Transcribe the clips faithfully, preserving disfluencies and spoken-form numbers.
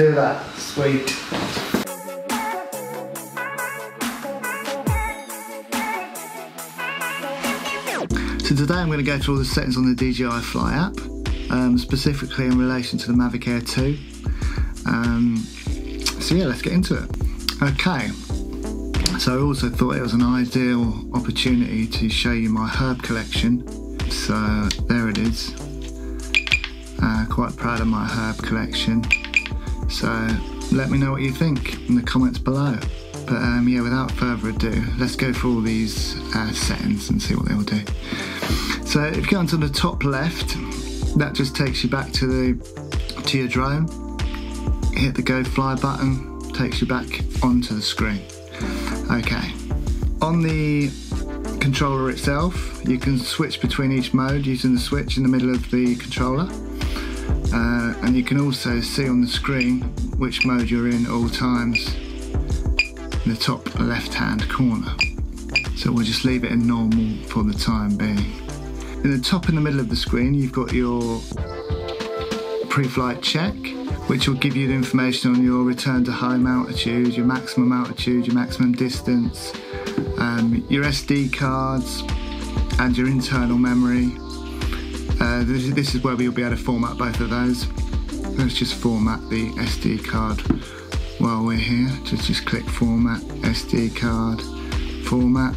do that. Sweet. So today I'm going to go through all the settings on the D J I Fly app, um, specifically in relation to the Mavic Air two. Um, so yeah, let's get into it. Okay, so I also thought it was an ideal opportunity to show you my herb collection. So there it is. Uh, quite proud of my herb collection. So let me know what you think in the comments below. But um, yeah, without further ado, let's go through all these uh, settings and see what they all do. So if you go onto the top left, that just takes you back to the to your drone. Hit the Go Fly button, takes you back onto the screen. Okay. On the controller itself, you can switch between each mode using the switch in the middle of the controller. Uh, and you can also see on the screen which mode you're in at all times in the top left hand corner. So we'll just leave it in normal for the time being. In the top in the middle of the screen, you've got your pre-flight check, which will give you the information on your return to home altitude, your maximum altitude, your maximum distance, um, your S D cards and your internal memory. Uh, this, is, this is where we'll be able to format both of those. Let's just format the S D card while we're here. Just, just click format, S D card, format.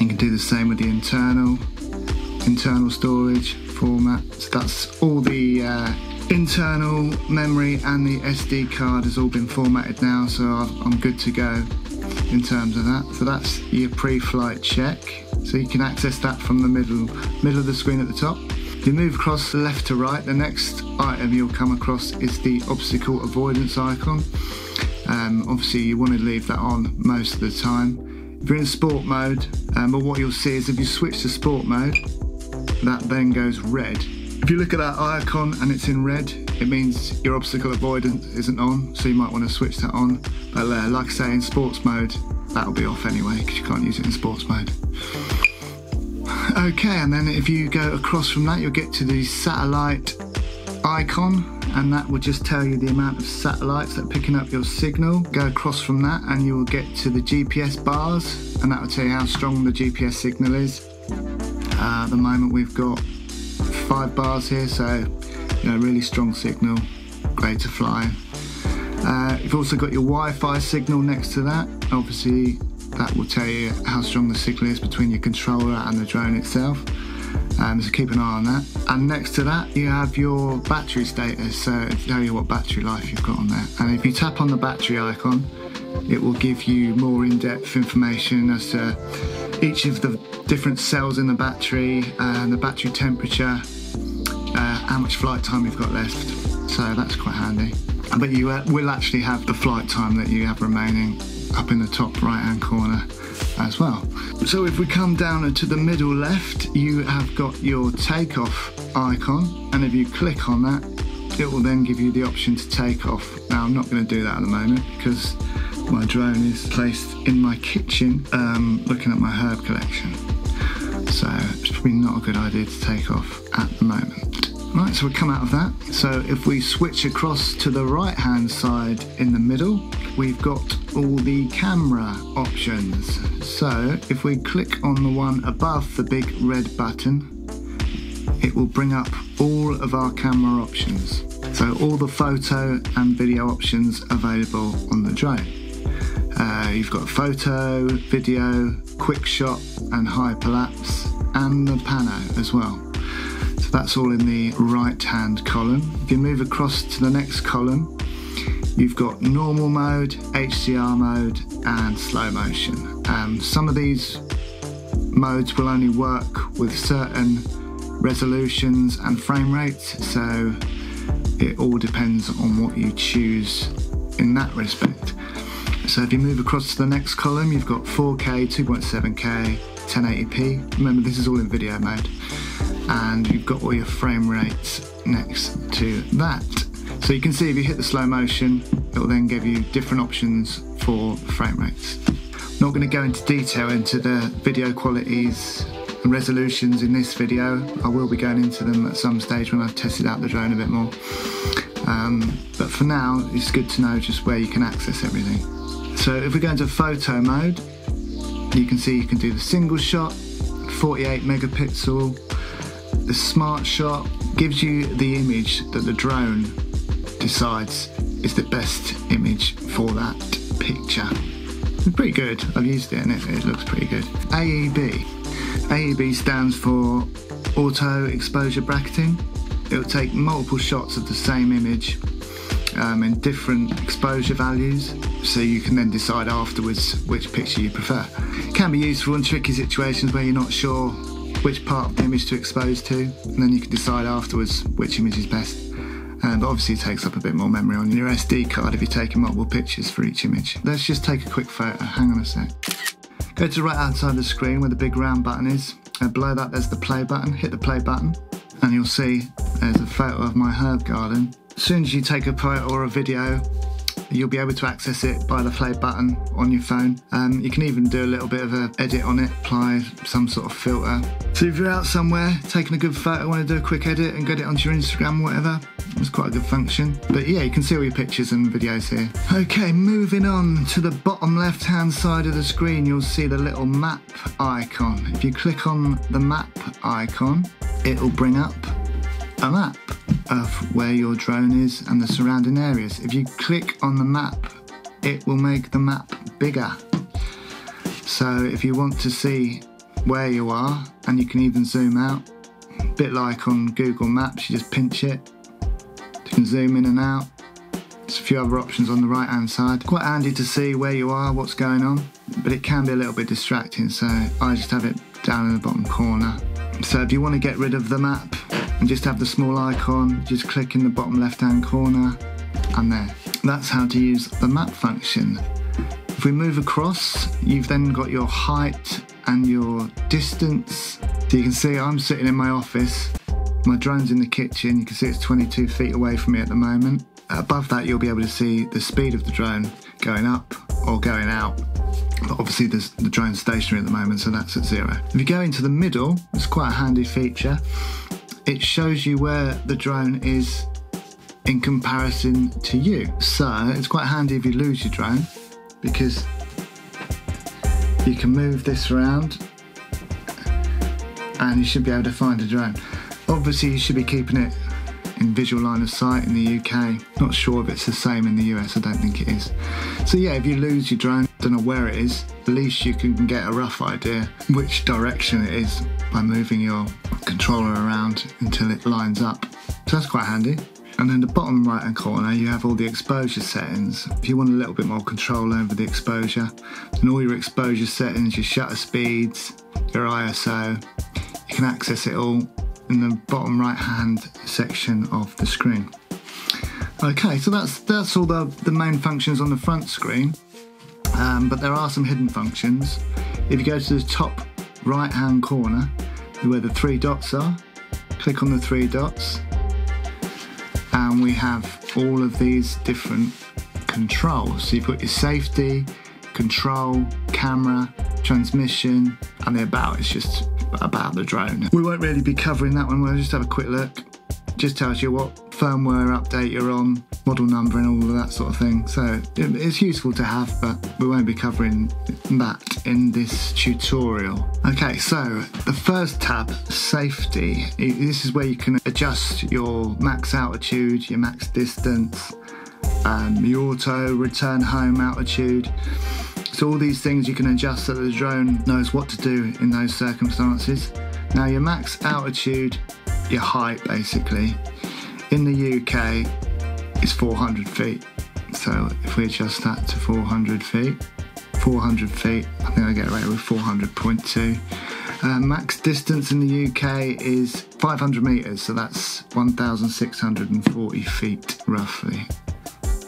You can do the same with the internal, internal storage, format. So that's all the uh, internal memory and the S D card has all been formatted now, so I've, I'm good to go in terms of that. So that's your pre-flight check. So you can access that from the middle, middle of the screen at the top. If you move across left to right, the next item you'll come across is the obstacle avoidance icon. Um, obviously you want to leave that on most of the time. If you're in sport mode, um, but what you'll see is if you switch to sport mode, that then goes red. If you look at that icon and it's in red, it means your obstacle avoidance isn't on, so you might want to switch that on. But uh, like I say, in sports mode, that'll be off anyway, because you can't use it in sports mode. Okay, and then if you go across from that, you'll get to the satellite icon, and that will just tell you the amount of satellites that are picking up your signal. Go across from that and you will get to the G P S bars, and that will tell you how strong the G P S signal is. Uh, at the moment we've got five bars here, so you know, really strong signal, great to fly. Uh, you've also got your Wi-Fi signal next to that. Obviously that will tell you how strong the signal is between your controller and the drone itself. Um, so keep an eye on that. And next to that you have your battery status, so it'll tell you what battery life you've got on there. And if you tap on the battery icon, it will give you more in-depth information as to each of the different cells in the battery, and uh, the battery temperature, uh, how much flight time you've got left. So that's quite handy. But you uh, will actually have the flight time that you have remaining up in the top right hand corner as well. So if we come down to the middle left, you have got your takeoff icon, and if you click on that, it will then give you the option to take off. Now I'm not going to do that at the moment because my drone is placed in my kitchen um, looking at my herb collection, so it's probably not a good idea to take off at the moment. Right, so we've come out of that. So if we switch across to the right hand side in the middle, we've got all the camera options. So if we click on the one above the big red button, it will bring up all of our camera options. So all the photo and video options available on the drone. Uh, you've got photo, video, quick shot and hyperlapse, and the pano as well. So that's all in the right hand column. If you move across to the next column, you've got normal mode, H D R mode and slow motion. Um, some of these modes will only work with certain resolutions and frame rates, so it all depends on what you choose in that respect. So if you move across to the next column, you've got four K, two point seven K, ten eighty p. Remember, this is all in video mode. And you've got all your frame rates next to that. So you can see if you hit the slow motion, it will then give you different options for frame rates. I'm not going to go into detail into the video qualities and resolutions in this video. I will be going into them at some stage when I've tested out the drone a bit more. Um, but for now, it's good to know just where you can access everything. So if we go into photo mode, you can see you can do the single shot, forty-eight megapixel. The smart shot gives you the image that the drone decides is the best image for that picture. It's pretty good. I've used it and it, it looks pretty good. A E B. A E B stands for Auto Exposure Bracketing. It'll take multiple shots of the same image um, in different exposure values, so you can then decide afterwards which picture you prefer. It can be useful in tricky situations where you're not sure which part of the image to expose to, and then you can decide afterwards which image is best. Um, but obviously it takes up a bit more memory on your S D card if you're taking multiple pictures for each image. Let's just take a quick photo, hang on a sec. Go to right outside the screen where the big round button is, and below that there's the play button. Hit the play button and you'll see there's a photo of my herb garden. As soon as you take a photo or a video, you'll be able to access it by the play button on your phone. Um, you can even do a little bit of an edit on it, apply some sort of filter. So if you're out somewhere, taking a good photo, want to do a quick edit and get it onto your Instagram or whatever, it's quite a good function. But yeah, you can see all your pictures and videos here. Okay, moving on to the bottom left-hand side of the screen, you'll see the little map icon. If you click on the map icon, it'll bring up a map of where your drone is and the surrounding areas. If you click on the map, it will make the map bigger. So if you want to see where you are, and you can even zoom out, a bit like on Google Maps, you just pinch it, you can zoom in and out. There's a few other options on the right hand side. Quite handy to see where you are, what's going on, but it can be a little bit distracting, so I just have it down in the bottom corner. So if you want to get rid of the map, and just have the small icon, just click in the bottom left hand corner, and there. That's how to use the map function. If we move across, you've then got your height and your distance. So you can see I'm sitting in my office, my drone's in the kitchen, you can see it's twenty-two feet away from me at the moment. Above that you'll be able to see the speed of the drone going up or going out. But obviously there's the drone's stationary at the moment, so that's at zero. If you go into the middle, it's quite a handy feature. It shows you where the drone is in comparison to you. So it's quite handy if you lose your drone, because you can move this around and you should be able to find a drone. Obviously you should be keeping it in visual line of sight in the U K. Not sure if it's the same in the U S, I don't think it is. So yeah, if you lose your drone, don't know where it is, at least you can get a rough idea which direction it is by moving your controller around until it lines up. So that's quite handy. And then the bottom right hand corner you have all the exposure settings. If you want a little bit more control over the exposure, then all your exposure settings, your shutter speeds, your I S O, you can access it all in the bottom right hand section of the screen. Okay, so that's that's all the, the main functions on the front screen. Um, but there are some hidden functions. If you go to the top right hand corner where the three dots are, click on the three dots and we have all of these different controls. So you've got your safety, control, camera, transmission, and the about. It's just about the drone. We won't really be covering that one, we'll just have a quick look. Just tells you what firmware update you're on, model number, and all of that sort of thing. So it's useful to have, but we won't be covering that in this tutorial. Okay, so the first tab, safety. This is where you can adjust your max altitude, your max distance, um, your auto return home altitude. So all these things you can adjust so that the drone knows what to do in those circumstances. Now your max altitude, your height basically, in the U K is four hundred feet. So if we adjust that to four hundred feet, four hundred feet, I think I get away with four hundred point two. Uh, max distance in the U K is five hundred meters, so that's one thousand six hundred forty feet roughly.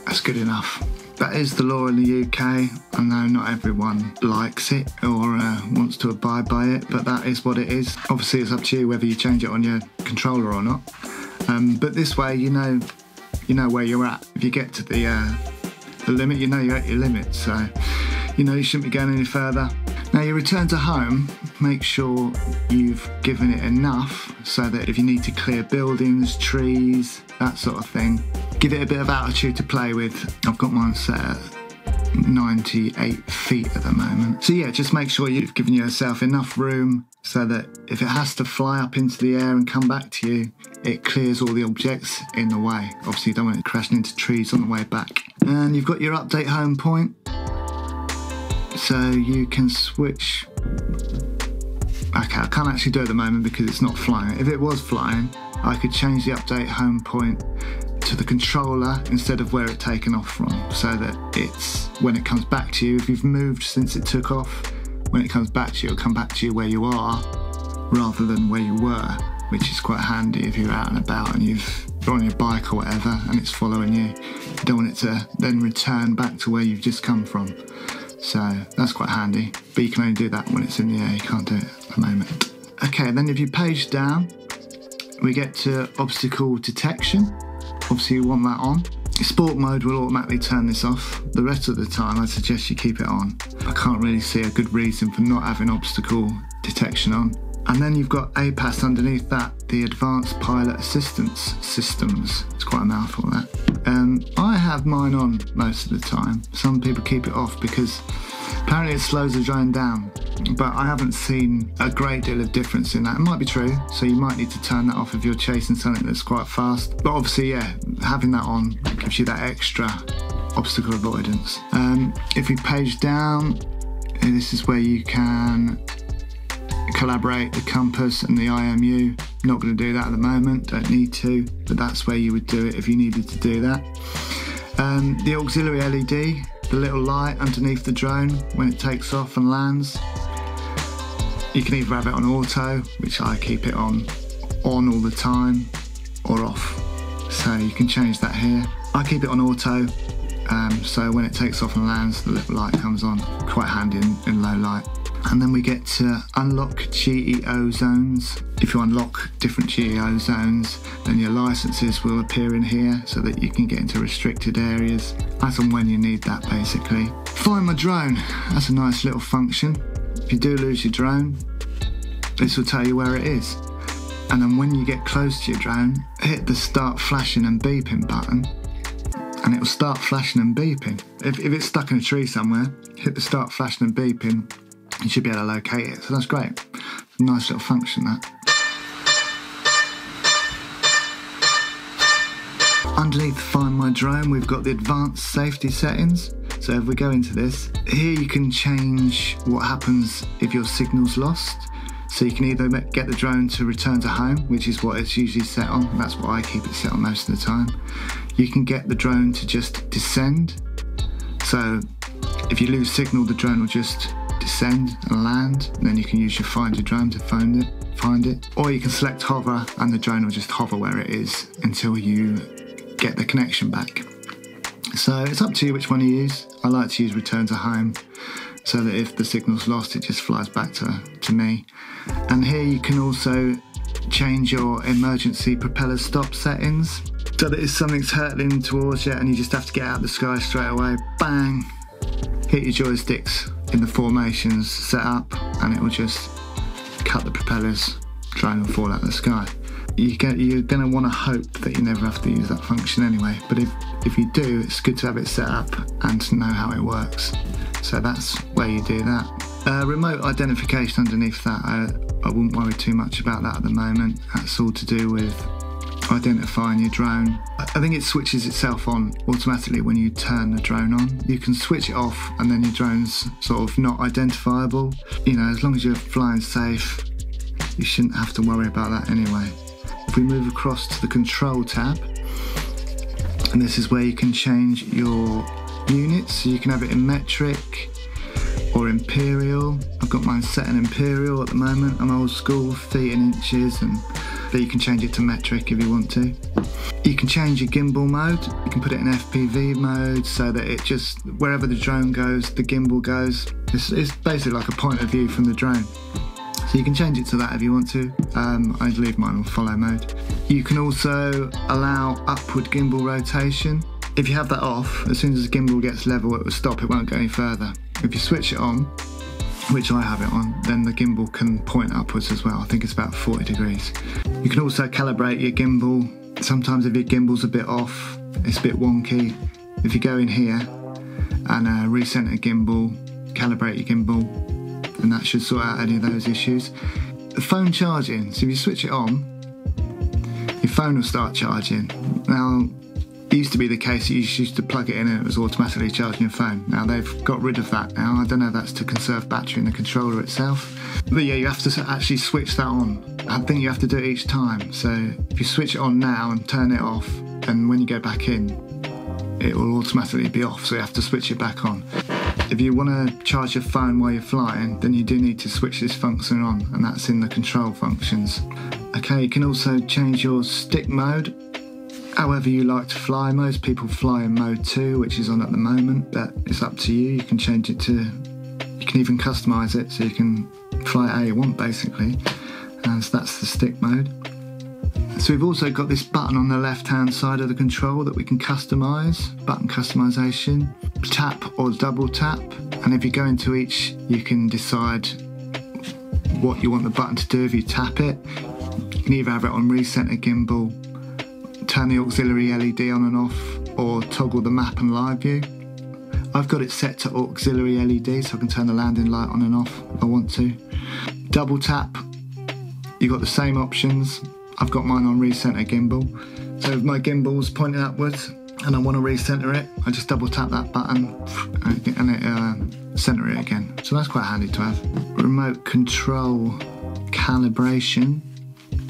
That's good enough. That is the law in the U K. I know not everyone likes it or uh, wants to abide by it, but that is what it is. Obviously it's up to you whether you change it on your controller or not. Um, but this way you know you know where you're at. If you get to the, uh, the limit, you know you're at your limit, so you know you shouldn't be going any further. Now your return to home, make sure you've given it enough so that if you need to clear buildings, trees, that sort of thing, give it a bit of altitude to play with. I've got mine set at ninety-eight feet at the moment. So yeah, just make sure you've given yourself enough room so that if it has to fly up into the air and come back to you, it clears all the objects in the way. Obviously you don't want it crashing into trees on the way back. And you've got your update home point, so you can switch. Okay, I can't actually do it at the moment because it's not flying. If it was flying, I could change the update home point to the controller instead of where it's taken off from, so that it's when it comes back to you, if you've moved since it took off, when it comes back to you, it'll come back to you where you are rather than where you were, which is quite handy if you're out and about and you've, you're on your bike or whatever and it's following you. You don't want it to then return back to where you've just come from. So that's quite handy, but you can only do that when it's in the air. You can't do it at the moment. Okay, then if you page down, we get to obstacle detection. Obviously you want that on. Sport mode will automatically turn this off. The rest of the time I suggest you keep it on. I can't really see a good reason for not having obstacle detection on. And then you've got A P A S underneath that, the Advanced Pilot Assistance Systems. It's quite a mouthful, that. Um, I have mine on most of the time. Some people keep it off because apparently it slows the drone down, but I haven't seen a great deal of difference in that. It might be true, so you might need to turn that off if you're chasing something that's quite fast. But obviously, yeah, having that on gives you that extra obstacle avoidance. Um, if we page down, this is where you can collaborate the compass and the I M U. Not going to do that at the moment, don't need to, but that's where you would do it if you needed to do that. Um, the auxiliary L E D, the little light underneath the drone when it takes off and lands. You can either have it on auto, which I keep it on on all the time, or off. So you can change that here. I keep it on auto, um, so when it takes off and lands, the little light comes on. Quite handy in, in low light. And then we get to unlock G E O zones. If you unlock different G E O zones, then your licenses will appear in here so that you can get into restricted areas as and when you need that, basically. Find my drone, that's a nice little function. If you do lose your drone, this will tell you where it is. And then when you get close to your drone, hit the start flashing and beeping button, and it'll start flashing and beeping. If, if it's stuck in a tree somewhere, hit the start flashing and beeping, you should be able to locate it, so that's great. It's a nice little function, that. Underneath Find My Drone, we've got the advanced safety settings. So if we go into this, here you can change what happens if your signal's lost. So you can either get the drone to return to home, which is what it's usually set on, and that's what I keep it set on most of the time. You can get the drone to just descend. So if you lose signal, the drone will just descend and land, and then you can use your find your drone to find it, find it. Or you can select hover, and the drone will just hover where it is until you get the connection back. So it's up to you which one you use. I like to use return to home, so that if the signal's lost, it just flies back to, to me. And here you can also change your emergency propeller stop settings, so that if something's hurtling towards you and you just have to get out of the sky straight away, bang, hit your joysticks in the formations set up and it will just cut the propellers, drone will fall out of the sky. You get, you're going to want to hope that you never have to use that function anyway, but if, if you do, it's good to have it set up and to know how it works. So that's where you do that. Uh, remote identification underneath that, I, I wouldn't worry too much about that at the moment. That's all to do with identifying your drone. I think it switches itself on automatically when you turn the drone on. You can switch it off and then your drone's sort of not identifiable. You know, as long as you're flying safe, you shouldn't have to worry about that anyway. If we move across to the control tab, and this is where you can change your units. So you can have it in metric or imperial. I've got mine set in imperial at the moment. I'm old school, feet and inches, and but you can change it to metric if you want to. You can change your gimbal mode. You can put it in F P V mode so that it just, wherever the drone goes, the gimbal goes. It's, it's basically like a point of view from the drone. So you can change it to that if you want to. Um, I'd leave mine on follow mode. You can also allow upward gimbal rotation. If you have that off, as soon as the gimbal gets level, it will stop, it won't go any further. If you switch it on, which I have it on, then the gimbal can point upwards as well. I think it's about forty degrees. You can also calibrate your gimbal Sometimes if your gimbal's a bit off, it's a bit wonky. If you go in here and uh, recenter gimbal, calibrate your gimbal, and that should sort out any of those issues. The phone charging, so if you switch it on, your phone will start charging. Now, it used to be the case that you used to plug it in and it was automatically charging your phone. Now they've got rid of that now. I don't know if that's to conserve battery in the controller itself. But yeah, you have to actually switch that on. I think you have to do it each time. So if you switch it on now and turn it off, and when you go back in, it will automatically be off, so you have to switch it back on. If you want to charge your phone while you're flying, then you do need to switch this function on, and that's in the control functions. Okay, you can also change your stick mode however you like to fly. Most people fly in mode two, which is on at the moment, but it's up to you. You can change it to, you can even customise it, so you can fly it how you want, basically. And so that's the stick mode. So we've also got this button on the left-hand side of the control that we can customise, button customisation, tap or double tap. And if you go into each, you can decide what you want the button to do if you tap it. You can either have it on recenter gimbal, turn the auxiliary L E D on and off, or toggle the map and live view. I've got it set to auxiliary L E D, so I can turn the landing light on and off if I want to. Double tap, you've got the same options. I've got mine on recenter gimbal. So if my gimbal's pointing upwards and I want to recenter it, I just double tap that button and it uh, center it again. So that's quite handy to have. Remote control calibration.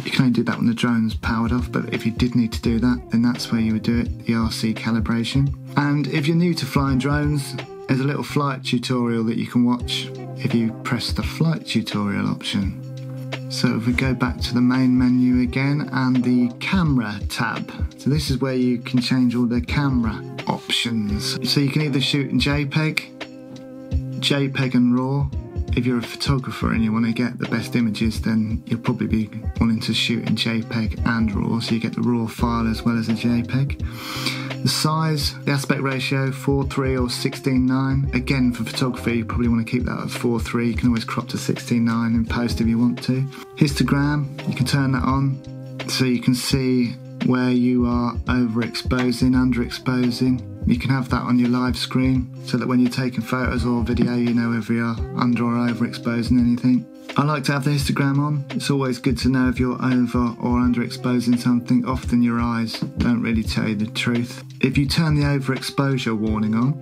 You can only do that when the drone's powered off, but if you did need to do that, then that's where you would do it, the R C calibration. And if you're new to flying drones, there's a little flight tutorial that you can watch if you press the flight tutorial option. So if we go back to the main menu again and the camera tab. So this is where you can change all the camera options. So you can either shoot in JPEG, JPEG and RAW. If you're a photographer and you want to get the best images, then you'll probably be wanting to shoot in JPEG and RAW, so you get the RAW file as well as a JPEG. The size, the aspect ratio, four three or sixteen nine. Again, for photography, you probably want to keep that at four three. You can always crop to sixteen nine and post if you want to. Histogram, you can turn that on so you can see where you are overexposing, underexposing. You can have that on your live screen so that when you're taking photos or video, you know if you are under or overexposing anything. I like to have the histogram on. It's always good to know if you're over or underexposing something. Often your eyes don't really tell you the truth. If you turn the overexposure warning on,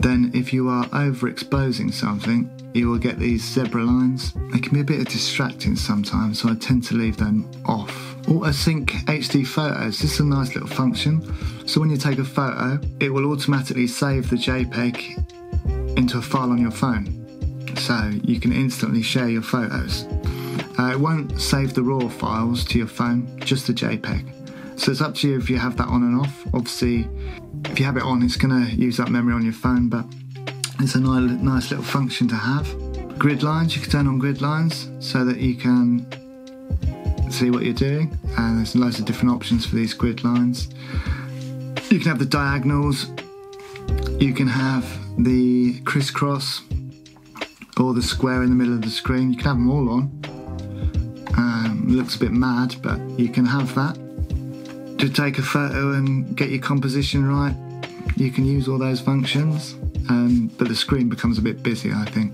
then if you are overexposing something, you will get these zebra lines. They can be a bit distracting sometimes, so I tend to leave them off. Auto sync H D photos, this is a nice little function. So when you take a photo, it will automatically save the JPEG into a file on your phone. So you can instantly share your photos. Uh, it won't save the RAW files to your phone, just the JPEG. So it's up to you if you have that on and off. Obviously, if you have it on, it's gonna use up memory on your phone, but it's a nice little function to have. Grid lines, you can turn on grid lines so that you can see what you're doing, and there's loads of different options for these grid lines. You can have the diagonals, you can have the crisscross or the square in the middle of the screen. You can have them all on. Um, looks a bit mad, but you can have that. To take a photo and get your composition right, you can use all those functions, um, but the screen becomes a bit busy, I think.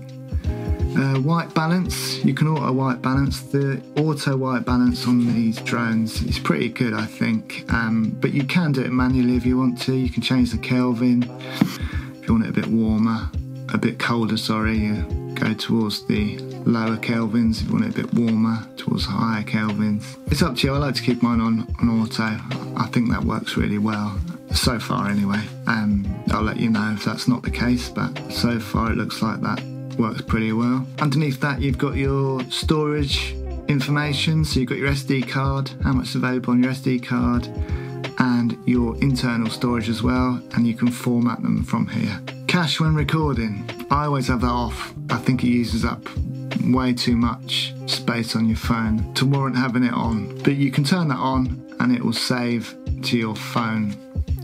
Uh, white balance, you can auto white balance. The auto white balance on these drones is pretty good, I think, um, but you can do it manually if you want to. You can change the Kelvin if you want it a bit warmer, a bit colder, sorry, you go towards the lower Kelvins. If you want it a bit warmer, towards higher Kelvins. It's up to you. I like to keep mine on, on auto. I think that works really well. So far anyway, um, I'll let you know if that's not the case, but so far it looks like that works pretty well. Underneath that, you've got your storage information, so you've got your S D card, how much is available on your S D card, and your internal storage as well, and you can format them from here. Cache when recording, I always have that off. I think it uses up way too much space on your phone to warrant having it on, but you can turn that on and it will save to your phone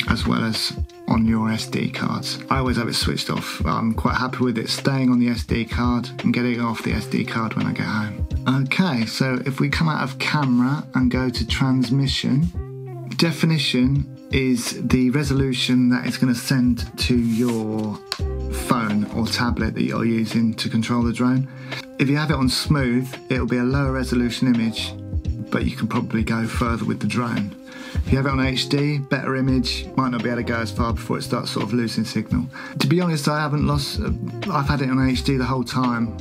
as well as on your S D cards. I always have it switched off. I'm quite happy with it staying on the S D card and getting it off the S D card when I get home. Okay, so if we come out of camera and go to transmission, Definition is the resolution that it's going to send to your phone or tablet that you're using to control the drone. If you have it on smooth, it'll be a lower resolution image, but you can probably go further with the drone. If you have it on H D, better image, might not be able to go as far before it starts sort of losing signal. To be honest, I haven't lost, I've had it on H D the whole time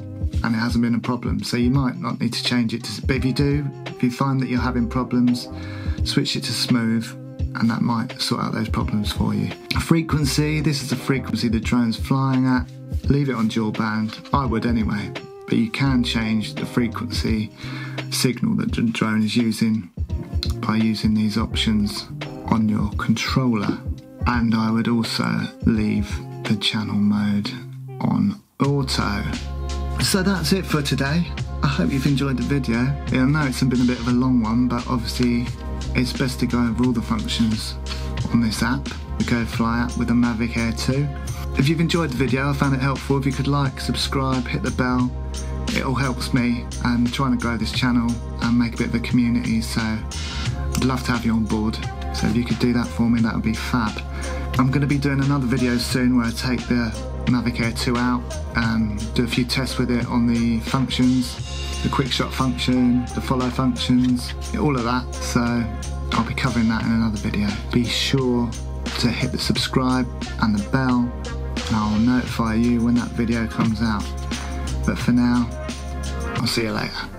and it hasn't been a problem, so you might not need to change it to, but if you do, if you find that you're having problems, switch it to smooth and that might sort out those problems for you. Frequency, this is the frequency the drone's flying at. Leave it on dual band, I would anyway, but you can change the frequency signal that the drone is using by using these options on your controller. And I would also leave the channel mode on auto. So that's it for today. I hope you've enjoyed the video. I know it's been a bit of a long one, but obviously it's best to go over all the functions on this app, the GoFly app with the Mavic Air two. If you've enjoyed the video, I found it helpful. If you could like, subscribe, hit the bell, it all helps me and trying to grow this channel and make a bit of a community, so I'd love to have you on board. So if you could do that for me, that would be fab. I'm going to be doing another video soon where I take the Mavic Air two out and do a few tests with it on the functions, the quick shot function, the follow functions, all of that. So I'll be covering that in another video. Be sure to hit the subscribe and the bell and I'll notify you when that video comes out. But for now, I'll see you later.